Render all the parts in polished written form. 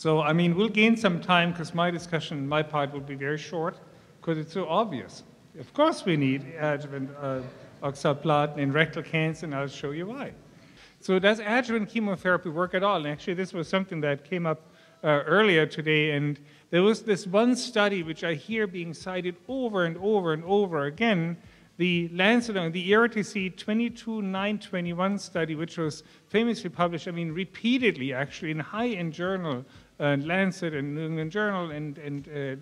So, I mean, we'll gain some time because my discussion, my part, will be very short because it's so obvious. Of course we need adjuvant oxaliplatin in rectal cancer, and I'll show you why. So does adjuvant chemotherapy work at all? And actually this was something that came up earlier today, and there was this one study which I hear being cited over and over and over again, the Lancet, the ERTC-22921 study, which was famously published, I mean repeatedly actually, in high-end journal, Lancet and New England Journal and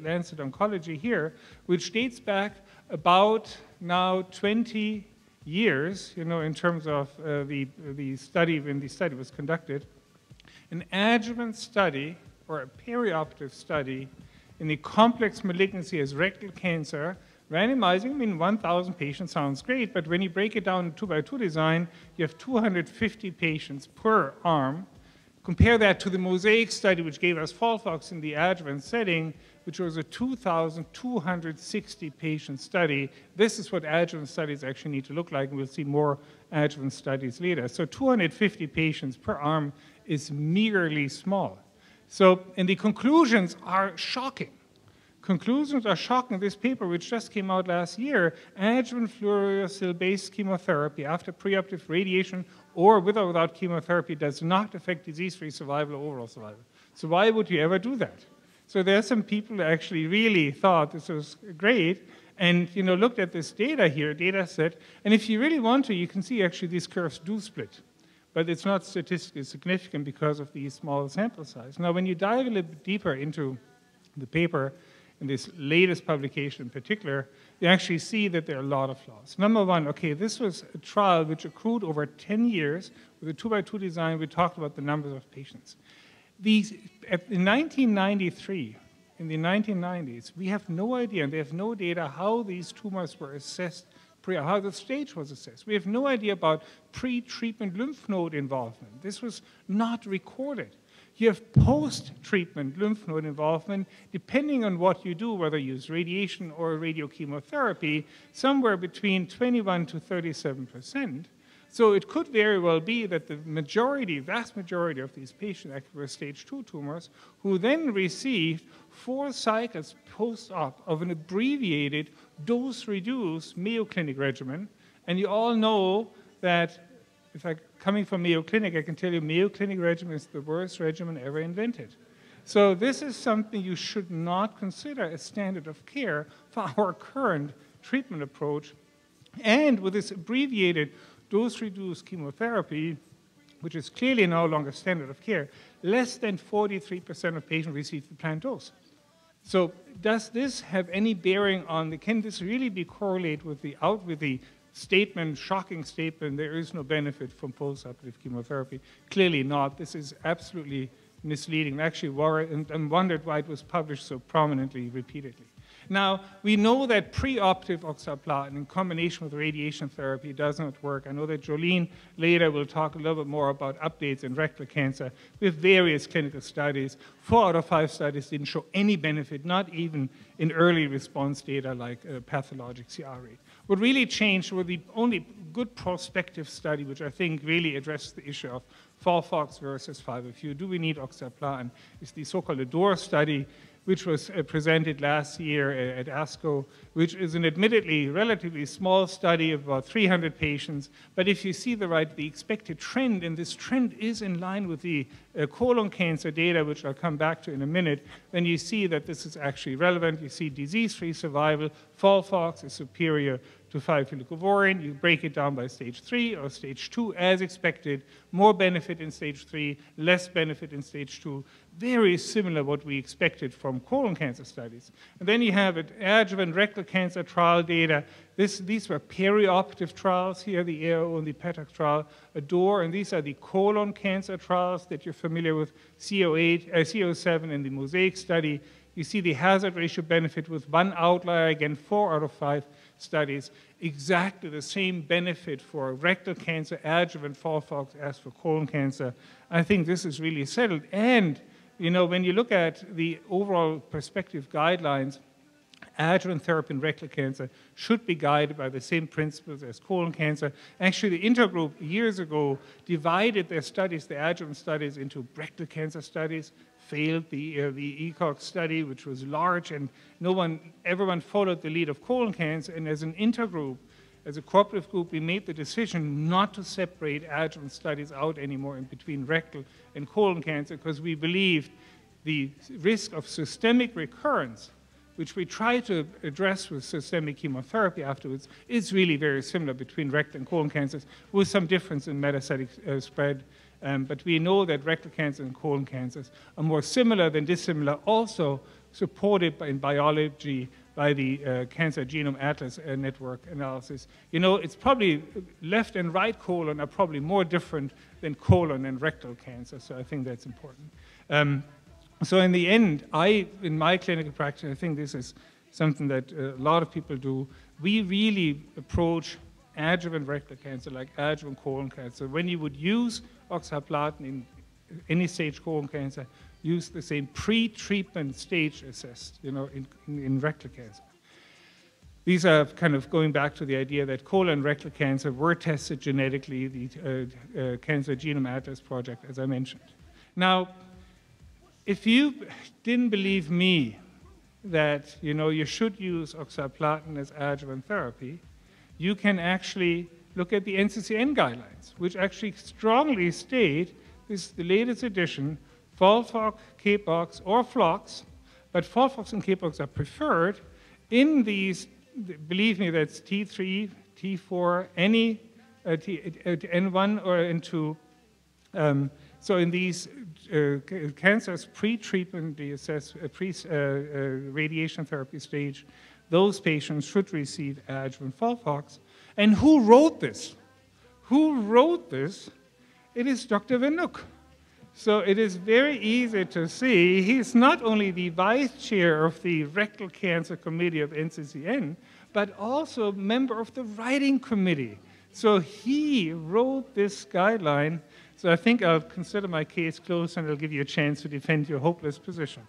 Lancet Oncology here, which dates back about now 20 years, you know, in terms of the study, when the study was conducted, an adjuvant study or a perioperative study in the complex malignancy as rectal cancer, randomizing, I mean, 1,000 patients sounds great, but when you break it down in 2x2 design, you have 250 patients per arm. Compare that to the MOSAIC study, which gave us FOLFOX in the adjuvant setting, which was a 2,260 patient study. This is what adjuvant studies actually need to look like, and we'll see more adjuvant studies later. So 250 patients per arm is meagerly small. So, and the conclusions are shocking. Conclusions are shocking. This paper, which just came out last year, adjuvant fluorouracil-based chemotherapy after preoperative radiation or with or without chemotherapy does not affect disease-free survival or overall survival. So why would you ever do that? So there are some people that actually really thought this was great and, you know, looked at this data here, data set, and if you really want to, you can see actually these curves do split. But it's not statistically significant because of the small sample size. Now, when you dive a little bit deeper into the paper, in this latest publication in particular, you actually see that there are a lot of flaws. Number one, okay, this was a trial which accrued over 10 years with a 2x2 design. We talked about the numbers of patients. In the 1990s, we have no idea, and they have no data how these tumors were assessed, how the stage was assessed. We have no idea about pre-treatment lymph node involvement. This was not recorded. You have post-treatment lymph node involvement, depending on what you do, whether you use radiation or radiochemotherapy, somewhere between 21 to 37%. So it could very well be that the majority, vast majority of these patients actually were stage 2 tumors, who then received 4 cycles post-op of an abbreviated, dose-reduced Mayo Clinic regimen. And you all know that, in fact, coming from Mayo Clinic, I can tell you Mayo Clinic regimen is the worst regimen ever invented. So this is something you should not consider a standard of care for our current treatment approach. And with this abbreviated dose-reduced chemotherapy, which is clearly no longer standard of care, less than 43% of patients receive the planned dose. So does this have any bearing on the, can this really be correlated with the statement, shocking statement, there is no benefit from post-operative chemotherapy? Clearly not. This is absolutely misleading. Actually, I wondered why it was published so prominently, repeatedly. Now, we know that preoperative oxaliplatin in combination with radiation therapy does not work. I know that Jolene later will talk a little bit more about updates in rectal cancer with various clinical studies. 4 out of 5 studies didn't show any benefit, not even in early response data like pathologic CR rate. What really changed was the only good prospective study, which I think really addressed the issue of FOLFOX versus 5-FU. Do we need oxaliplatin? It's the so-called ADORE study, which was presented last year at ASCO, which is an admittedly relatively small study of about 300 patients. But if you see the expected trend, and this trend is in line with the colon cancer data, which I'll come back to in a minute, then you see that this is actually relevant. You see disease-free survival, FOLFOX is superior to 5-fluorouracil. You break it down by stage 3 or stage 2 as expected, more benefit in stage 3, less benefit in stage 2, very similar what we expected from colon cancer studies. And then you have an adjuvant rectal cancer trial data. These were perioperative trials here, the ARO and the PETAC trial, ADORE, and these are the colon cancer trials that you're familiar with, CO8, CO7 and the MOSAIC study. You see the hazard ratio benefit with one outlier, again, 4 out of 5 studies, exactly the same benefit for rectal cancer, adjuvant FOLFOX as for colon cancer. I think this is really settled. And, you know, when you look at the overall prospective guidelines, Adjuvant therapy in rectal cancer should be guided by the same principles as colon cancer. Actually, the intergroup years ago divided their studies, the adjuvant studies, into rectal cancer studies, failed the ECOG study, which was large, and everyone followed the lead of colon cancer. And as an intergroup, as a cooperative group, we made the decision not to separate adjuvant studies out anymore in between rectal and colon cancer, because we believed the risk of systemic recurrence, which we try to address with systemic chemotherapy afterwards, is really very similar between rectal and colon cancers, with some difference in metastatic spread. But we know that rectal cancer and colon cancers are more similar than dissimilar, also supported in biology by the Cancer Genome Atlas network analysis. You know, it's probably left and right colon are probably more different than colon and rectal cancer, so I think that's important. So in the end, in my clinical practice, I think this is something that a lot of people do. We really approach adjuvant rectal cancer like adjuvant colon cancer. When you would use oxaliplatin in any stage colon cancer, use the same pre-treatment stage assessed, you know, in rectal cancer. These are kind of going back to the idea that colon and rectal cancer were tested genetically, the Cancer Genome Atlas project, as I mentioned. Now, if you didn't believe me that, you know, you should use oxaliplatin as adjuvant therapy, you can actually look at the NCCN guidelines, which actually strongly state, this is the latest edition, FOLFOX, CAPOX, or FLOX, but FOLFOX and CAPOX are preferred in these, believe me, that's T3, T4, any N1 or N2. So in these cancers pre-treatment, the assessed pre-radiation therapy stage, those patients should receive adjuvant FOLFOX. And who wrote this? Who wrote this? It is Dr. Venook. So it is very easy to see he's not only the vice chair of the Rectal Cancer Committee of NCCN, but also a member of the writing committee. So he wrote this guideline. So I think I'll consider my case closed, and it'll give you a chance to defend your hopeless position.